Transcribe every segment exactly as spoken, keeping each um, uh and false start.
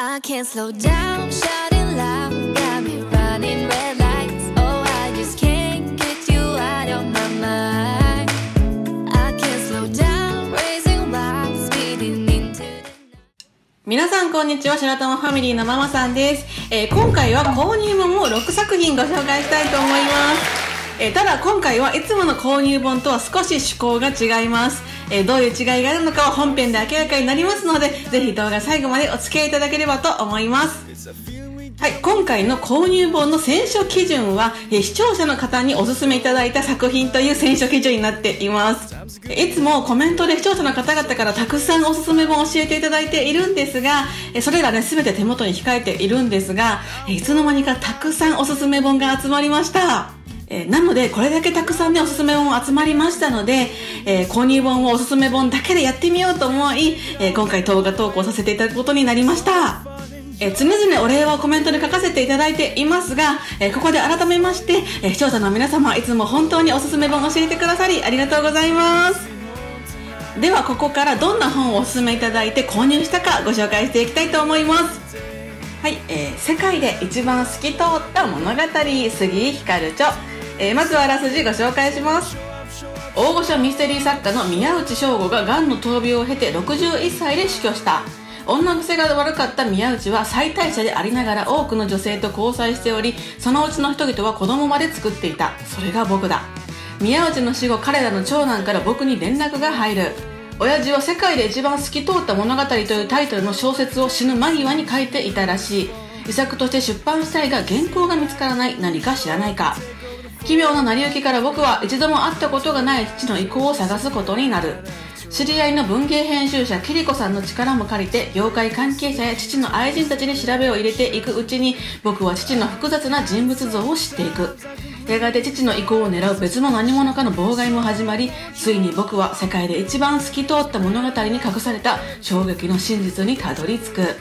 I can't slow down, shouting loud, got me running red lights. Oh, I just can't get you out of my mind. I can't slow down, raising wild, speeding into the night. 皆さんこんにちは、白玉ファミリーのママさんです。えー、今回は購入本をろくさく品ご紹介したいと思います。えー、ただ今回はいつもの購入本とは少し趣向が違います。えー、どういう違いがあるのかは本編で明らかになりますので、ぜひ動画最後までお付き合いいただければと思います。はい、今回の購入本の選書基準は、えー、視聴者の方におすすめいただいた作品という選書基準になっています。いつもコメントで視聴者の方々からたくさんおすすめ本を教えていただいているんですが、それらね、すべて手元に控えているんですが、いつの間にかたくさんおすすめ本が集まりました。えー、なのでこれだけたくさんねおすすめ本集まりましたので、えー、購入本をおすすめ本だけでやってみようと思い、えー、今回動画投稿させていただくことになりました、えー、常々お礼はコメントで書かせていただいていますが、えー、ここで改めまして、えー、視聴者の皆様いつも本当におすすめ本を教えてくださりありがとうございます。ではここからどんな本をおすすめいただいて購入したかご紹介していきたいと思います。はい、えー、世界で一番透き通った物語、杉井光著。えー、まずはあらすじご紹介します。大御所ミステリー作家の宮内彰吾ががんの闘病を経てろくじゅういっさいで死去した。女癖が悪かった宮内は妻帯者でありながら多くの女性と交際しており、そのうちの人々は子供まで作っていた。それが僕だ。宮内の死後、彼らの長男から僕に連絡が入る。親父は世界で一番透き通った物語というタイトルの小説を死ぬ間際に書いていたらしい。遺作として出版したいが原稿が見つからない。何か知らないか。奇妙な成り行きから僕は一度も会ったことがない父の意向を探すことになる。知り合いの文芸編集者キリコさんの力も借りて、業界関係者や父の愛人たちに調べを入れていくうちに、僕は父の複雑な人物像を知っていく。やがて父の意向を狙う別の何者かの妨害も始まり、ついに僕は世界で一番透き通った物語に隠された衝撃の真実にたどり着く。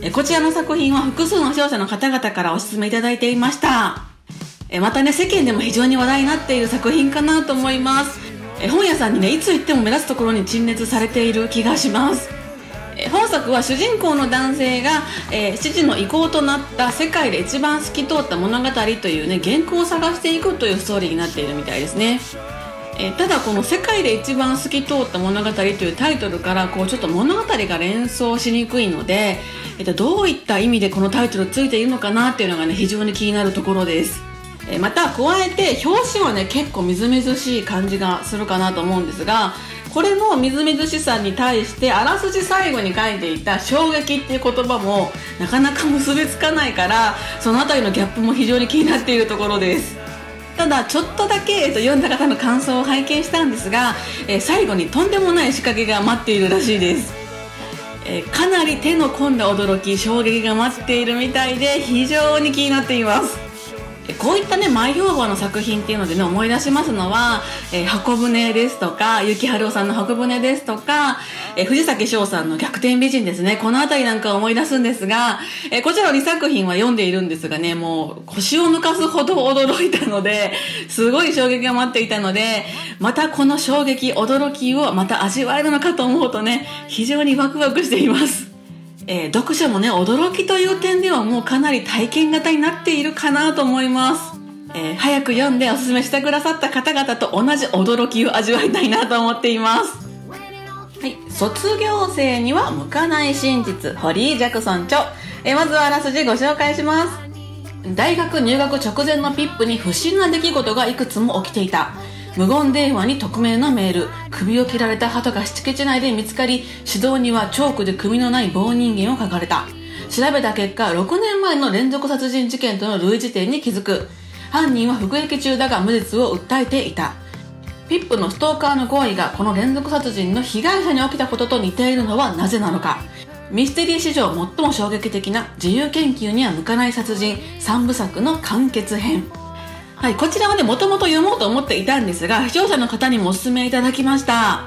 えこちらの作品は複数の視聴者の方々からお勧めいただいていました。えまたね、世間でも非常に話題になっている作品かなと思います。え本屋さんにね、いつ行っても目立つところに陳列されている気がします。本作は主人公の男性が、えー、父の意向となった世界で一番透き通った物語というね、原稿を探していくというストーリーになっているみたいですね。えー、ただこの世界で一番透き通った物語というタイトルからこうちょっと物語が連想しにくいので、えー、とどういった意味でこのタイトルついているのかなっていうのがね、非常に気になるところです。えー、また加えて表紙はね、結構みずみずしい感じがするかなと思うんですが、これのみずみずしさに対してあらすじ最後に書いていた衝撃っていう言葉もなかなか結びつかないから、その辺りのギャップも非常に気になっているところです。ただちょっとだけ、えっと、読んだ方の感想を拝見したんですが、え最後にとんでもない仕掛けが待っているらしいです。えかなり手の込んだ驚き、衝撃が待っているみたいで非常に気になっています。こういったね、前評判の作品っていうのでね、思い出しますのは、えー、箱舟ですとか、結城春夫さんの箱舟ですとか、えー、藤崎翔さんの逆転美人ですね。このあたりなんかを思い出すんですが、えー、こちらのにさくひんは読んでいるんですがね、もう腰を抜かすほど驚いたので、すごい衝撃が待っていたので、またこの衝撃、驚きをまた味わえるのかと思うとね、非常にワクワクしています。えー、読者もね、驚きという点ではもうかなり体験型になっているかなと思います。えー、早く読んでおすすめしてくださった方々と同じ驚きを味わいたいなと思っています。はい、卒業生には向かない真実、ホリー・ジャクソン著。えー、まずはあらすじご紹介します。大学入学直前のピップに不審な出来事がいくつも起きていた。無言電話に匿名のメール、首を切られた鳩が敷地内で見つかり、指導にはチョークで首のない棒人間を描かれた。調べた結果、ろくねんまえの連続殺人事件との類似点に気づく。犯人は服役中だが無実を訴えていた。ピップのストーカーの行為がこの連続殺人の被害者に起きたことと似ているのはなぜなのか。ミステリー史上最も衝撃的な自由研究には向かない殺人さんぶさくの完結編。はい、こちらはね、もともと読もうと思っていたんですが、視聴者の方にもお勧めいただきました。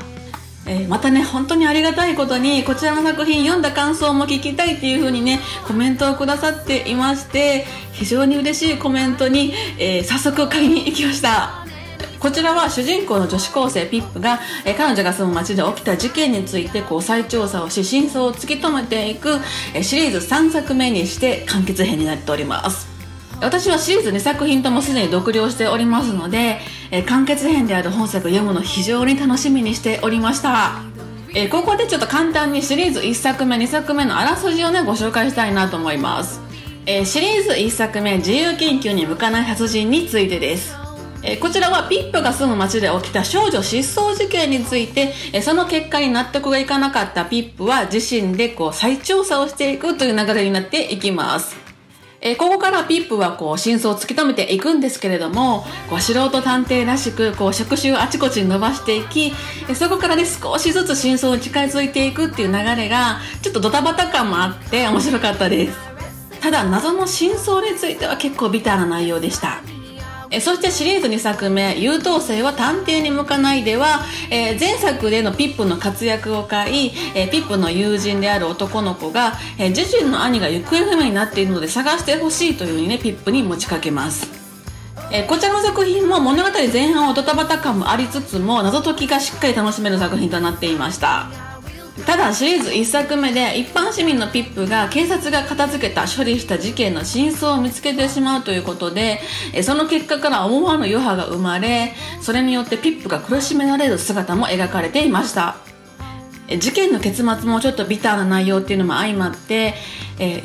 えー、またね、本当にありがたいことに、こちらの作品読んだ感想も聞きたいっていう風にね、コメントをくださっていまして、非常に嬉しいコメントに、えー、早速買いに行きました。こちらは主人公の女子高生ピップが、えー、彼女が住む町で起きた事件についてこう再調査をし真相を突き止めていく、えー、シリーズさんさくめにして完結編になっております。私はシリーズにさくひんともすでに読了しておりますので、えー、完結編である本作を読むの非常に楽しみにしておりました。えー、ここでちょっと簡単にシリーズいっさくめにさくめのあらすじをねご紹介したいなと思います。えー、シリーズいっさくめ「自由研究に向かない殺人」についてです。えー、こちらはピップが住む町で起きた少女失踪事件について、えー、その結果に納得がいかなかったピップは自身でこう再調査をしていくという流れになっていきます。えー、ここからピップはこう真相を突き止めていくんですけれども、こう素人探偵らしくこう触手をあちこちに伸ばしていき、そこからね少しずつ真相に近づいていくっていう流れがちょっとドタバタ感もあって面白かったです。ただ謎の真相については結構ビターな内容でした。えそしてシリーズにさくめ「優等生は探偵に向かない」では、えー、前作でのピップの活躍を買い、えー、ピップの友人である男の子が、えー、自身の兄が行方不明になっているので探してほしいというふうにねピップに持ちかけます。えー、こちらの作品も物語前半はドタバタ感もありつつも謎解きがしっかり楽しめる作品となっていました。ただシリーズいっさくめで一般市民のピップが警察が片付けた処理した事件の真相を見つけてしまうということで、その結果から思わぬ余波が生まれ、それによってピップが苦しめられる姿も描かれていました。事件の結末もちょっとビターな内容っていうのも相まって、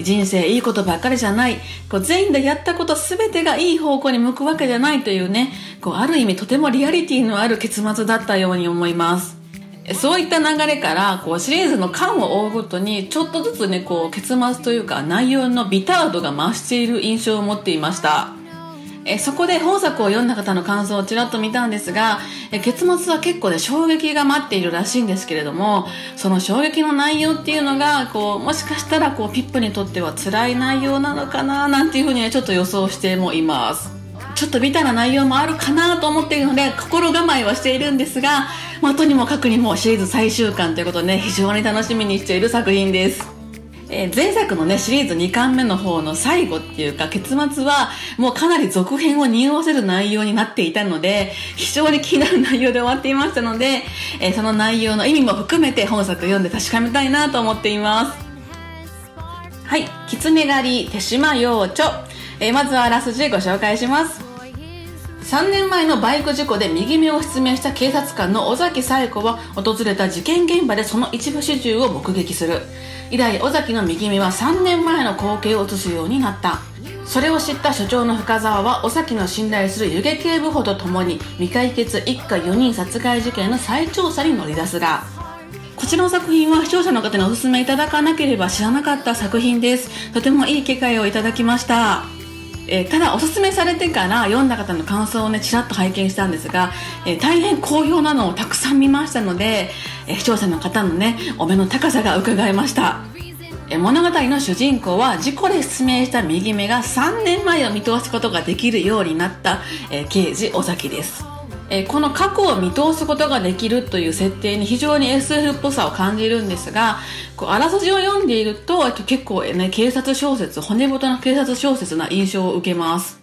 人生いいことばっかりじゃない、こう全員でやったこと全てがいい方向に向くわけじゃないというね、こうある意味とてもリアリティのある結末だったように思います。そういった流れからこうシリーズの巻を追うごとにちょっとずつねこう結末というか内容のビター度が増している印象を持っていました。えそこで本作を読んだ方の感想をちらっと見たんですが、え結末は結構ね衝撃が待っているらしいんですけれども、その衝撃の内容っていうのがこうもしかしたらこうピップにとっては辛い内容なのかななんていうふうにねちょっと予想してもいます。ちょっとビターな内容もあるかなと思っているので心構えはしているんですが、まあ、とにもかくにもシリーズ最終巻ということで、ね、非常に楽しみにしている作品です。えー、前作のねシリーズにかんめの方の最後っていうか結末はもうかなり続編を匂わせる内容になっていたので非常に気になる内容で終わっていましたので、えー、その内容の意味も含めて本作読んで確かめたいなと思っています。はい、狐狩り手島養著、えー、まずはあらすじご紹介します。さんねんまえのバイク事故で右目を失明した警察官の尾崎冴子は訪れた事件現場でその一部始終を目撃する。以来尾崎の右目はさんねんまえの光景を映すようになった。それを知った所長の深沢は尾崎の信頼する湯気警部補と共に未解決一家よにん殺害事件の再調査に乗り出すが、こちらの作品は視聴者の方にお勧めいただかなければ知らなかった作品です。とてもいい機会をいただきました。えー、ただおすすめされてから読んだ方の感想をねちらっと拝見したんですが、えー、大変好評なのをたくさん見ましたので、えー、視聴者の方のねお目の高さが伺えました。えー、物語の主人公は事故で失明した右目がさんねんまえを見通すことができるようになった、えー、刑事尾崎です。えー、この過去を見通すことができるという設定に非常に エスエフ っぽさを感じるんですが、こうあらすじを読んでいると結構ね警察小説骨太な警察小説な印象を受けます。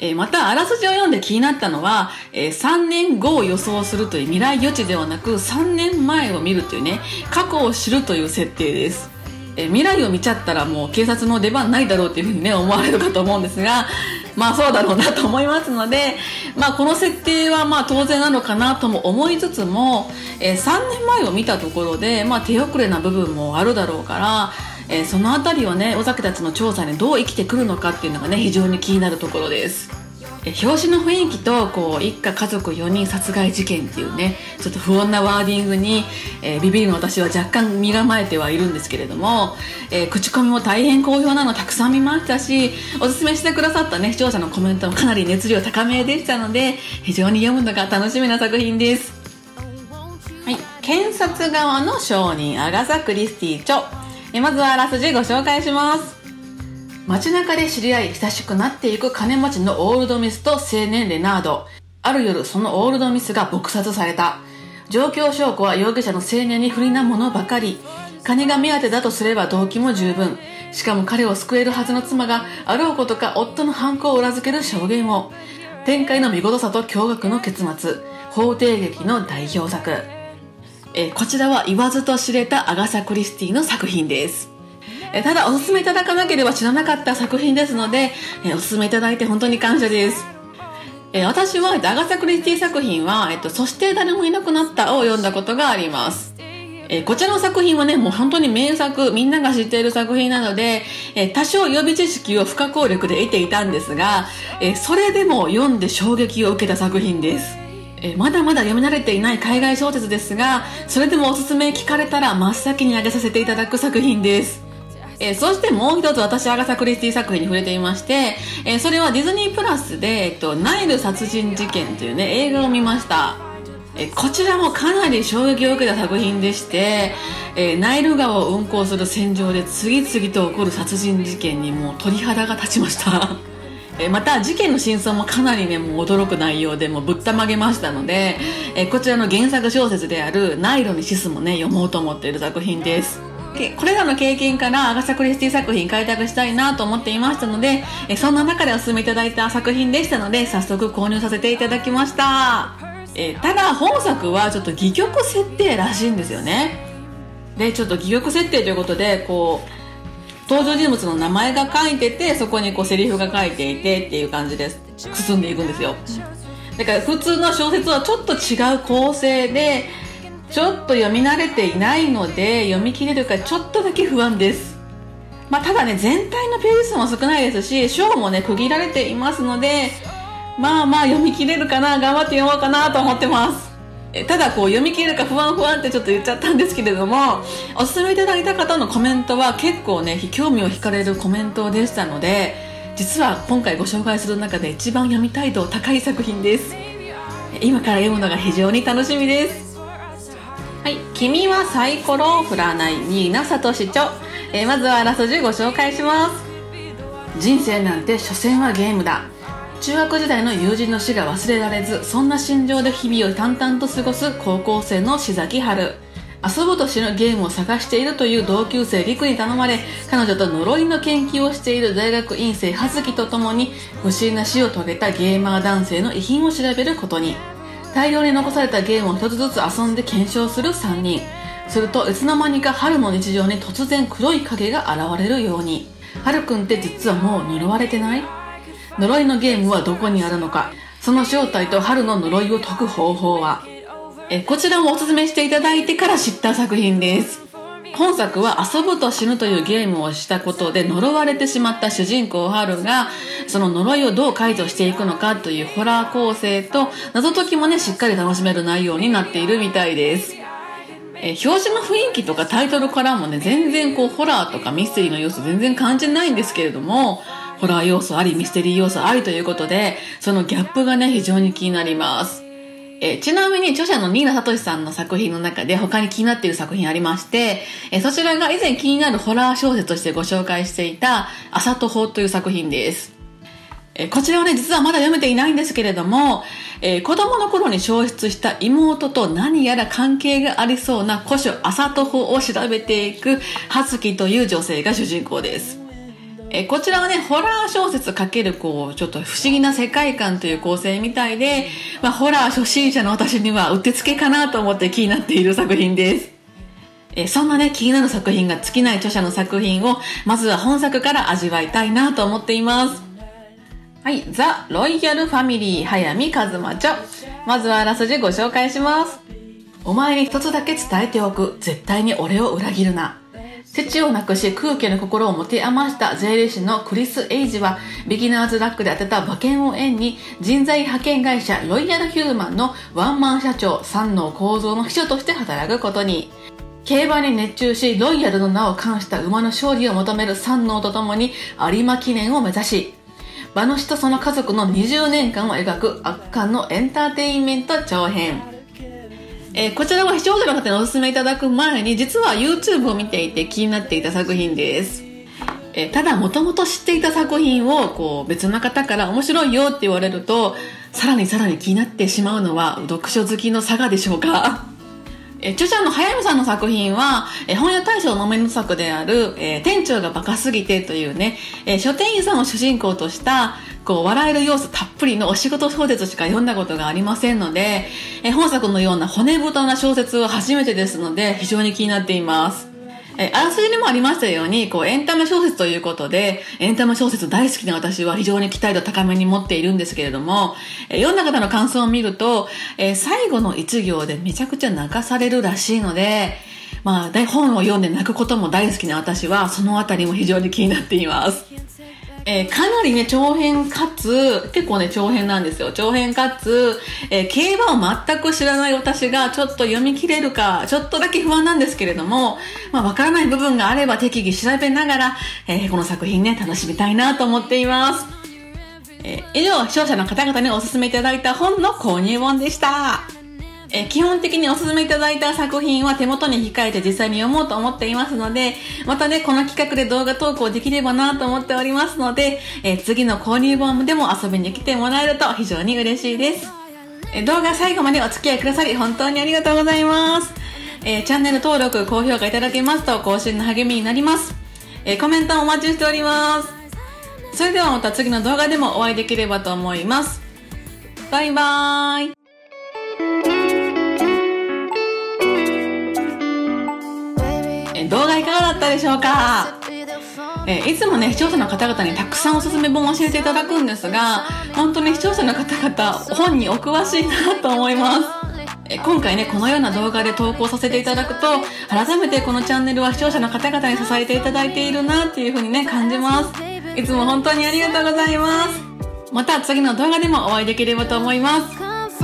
えー、またあらすじを読んで気になったのは、えー、さんねんごを予想するという未来予知ではなくさんねんまえを見るというね過去を知るという設定です。えー、未来を見ちゃったらもう警察の出番ないだろうというふうにね思われるかと思うんですが、まあそうだろうなと思いますので、まあ、この設定はまあ当然なのかなとも思いつつも、えー、さんねんまえを見たところで、まあ、手遅れな部分もあるだろうから、えー、その辺りはね尾崎たちの調査にどう生きてくるのかっていうのがね非常に気になるところです。えー、表紙の雰囲気とこう一家家族よにん殺害事件っていうねちょっと不穏なワーディングに、えー、ビビるの私は若干身構えてはいるんですけれども、えー、口コミも大変好評なのたくさん見ましたし、おすすめしてくださったね視聴者のコメントもかなり熱量高めでしたので非常に読むのが楽しみな作品です。はい、検察側の証人アガサ・クリスティ著、えー、まずはあらすじご紹介します。街中で知り合い親しくなっていく金持ちのオールドミスと青年レナード。ある夜そのオールドミスが撲殺された。状況証拠は容疑者の青年に不利なものばかり。金が目当てだとすれば動機も十分。しかも彼を救えるはずの妻があろうことか夫の犯行を裏付ける証言を。展開の見事さと驚愕の結末、法廷劇の代表作。えー、こちらは言わずと知れたアガサ・クリスティの作品です。えー、ただおすすめいただかなければ知らなかった作品ですので、えー、おすすめいただいて本当に感謝です。えー、私はアガサ・クリスティ作品は、えっと、そして誰もいなくなったを読んだことがあります。えー、こちらの作品はね、もう本当に名作、みんなが知っている作品なので、えー、多少予備知識を不可抗力で得ていたんですが、えー、それでも読んで衝撃を受けた作品です。えー、まだまだ読み慣れていない海外小説ですが、それでもおすすめ聞かれたら真っ先に挙げさせていただく作品です。えー、そしてもう一つ私、アガサ・クリスティ作品に触れていまして、えー、それはディズニープラスで、えっと、ナイル殺人事件というね、映画を見ました。えこちらもかなり衝撃を受けた作品でして、えー、ナイル川を運航する船上で次々と起こる殺人事件にもう鳥肌が立ちました、えー、また事件の真相もかなりね、もう驚く内容でもうぶったまげましたので、えー、こちらの原作小説であるナイロに死すもね、読もうと思っている作品です。これらの経験からアガサ・クリスティ作品開拓したいなと思っていましたので、えー、そんな中でお勧めいただいた作品でしたので、早速購入させていただきました。えー、ただ本作はちょっと戯曲設定らしいんですよね。でちょっと戯曲設定ということで、こう登場人物の名前が書いてて、そこにこうセリフが書いていてっていう感じで進んでいくんですよ。だから普通の小説はちょっと違う構成で、ちょっと読み慣れていないので読み切れるかちょっとだけ不安です。まあ、ただね、全体のページ数も少ないですし、章もね区切られていますので、まあまあ読み切れるかな、頑張って読もうかなと思ってます。えただこう読み切れるか不安不安ってちょっと言っちゃったんですけれども、おすすめいただいた方のコメントは結構ね、興味を惹かれるコメントでしたので、実は今回ご紹介する中で一番読みたい度高い作品です。今から読むのが非常に楽しみです。はい、君はサイコロを振らない新名聡著。えまずはあらすじご紹介します。人生なんて所詮はゲームだ。中学時代の友人の死が忘れられず、そんな心情で日々を淡々と過ごす高校生の志崎春。遊ぶと死ぬゲームを探しているという同級生陸に頼まれ、彼女と呪いの研究をしている大学院生葉月と共に、不審な死を遂げたゲーマー男性の遺品を調べることに。大量に残されたゲームを一つずつ遊んで検証するさんにん。するといつの間にか春の日常に突然黒い影が現れるように。春くんって実はもう呪われてない？呪いのゲームはどこにあるのか、その正体と春の呪いを解く方法は。えこちらもおすすめしていただいてから知った作品です。本作は遊ぶと死ぬというゲームをしたことで呪われてしまった主人公春が、その呪いをどう解除していくのかというホラー構成と、謎解きもね、しっかり楽しめる内容になっているみたいです。え表紙の雰囲気とかタイトルからもね、全然こうホラーとかミステリーの要素全然感じないんですけれども、ホラー要素あり、ミステリー要素ありということで、そのギャップがね、非常に気になります。えちなみに著者の新名聡さんの作品の中で他に気になっている作品ありまして、えそちらが以前気になるホラー小説としてご紹介していた、あさとほという作品です。えこちらはね、実はまだ読めていないんですけれども、え子供の頃に消失した妹と何やら関係がありそうな古書あさとほを調べていく葉月という女性が主人公です。えこちらはね、ホラー小説×こう、ちょっと不思議な世界観という構成みたいで、まあ、ホラー初心者の私にはうってつけかなと思って気になっている作品です。えそんなね、気になる作品が尽きない著者の作品を、まずは本作から味わいたいなと思っています。はい、ザ・ロイヤルファミリー、早見和真著。まずはあらすじご紹介します。お前に一つだけ伝えておく。絶対に俺を裏切るな。父を亡くし空虚な心を持て余した税理士のクリス・エイジは、ビギナーズラックで当てた馬券を縁に、人材派遣会社ロイヤルヒューマンのワンマン社長三能幸三の秘書として働くことに。競馬に熱中し、ロイヤルの名を冠した馬の勝利を求める三能と共に有馬記念を目指し、馬主とその家族のにじゅうねんかんを描く圧巻のエンターテインメント長編。えー、こちらは視聴者の方にお勧めいただく前に、実は YouTube を見ていて気になっていた作品です。えー、ただ、もともと知っていた作品を、こう、別の方から面白いよって言われると、さらにさらに気になってしまうのは、読書好きの差がでしょうか。え著者の早見さんの作品は、え本屋大賞ノミネート作である、えー、店長がバカすぎてというね、えー、書店員さんを主人公としたこう笑える要素たっぷりのお仕事小説しか読んだことがありませんので、えー、本作のような骨太な小説は初めてですので非常に気になっています。えあらすじにもありましたように、こうエンタメ小説ということで、エンタメ小説大好きな私は非常に期待度高めに持っているんですけれども、え読んだ方の感想を見ると、え最後の一行でめちゃくちゃ泣かされるらしいので、まあ、本を読んで泣くことも大好きな私はそのあたりも非常に気になっています。えー、かなりね、長編かつ、結構ね、長編なんですよ。長編かつ、えー、競馬を全く知らない私がちょっと読み切れるか、ちょっとだけ不安なんですけれども、まあ、わからない部分があれば適宜調べながら、えー、この作品ね、楽しみたいなと思っています。えー、以上、視聴者の方々にお勧めいただいた本の購入本でした。え基本的にお勧めいただいた作品は手元に控えて実際に読もうと思っていますので、またね、この企画で動画投稿できればなと思っておりますので、え次の購入本でも遊びに来てもらえると非常に嬉しいです。え動画最後までお付き合いくださり本当にありがとうございます。えチャンネル登録、高評価いただけますと更新の励みになります。えコメントもお待ちしております。それではまた次の動画でもお会いできればと思います。バイバーイ。動画いかがだったでしょうか。えいつもね、視聴者の方々にたくさんおすすめ本を教えていただくんですが、本当に視聴者の方々本にお詳しいなと思います。え今回ね、このような動画で投稿させていただくと、改めてこのチャンネルは視聴者の方々に支えていただいているなっていう風にね、感じます。いつも本当にありがとうございます。また次の動画でもお会いできればと思います。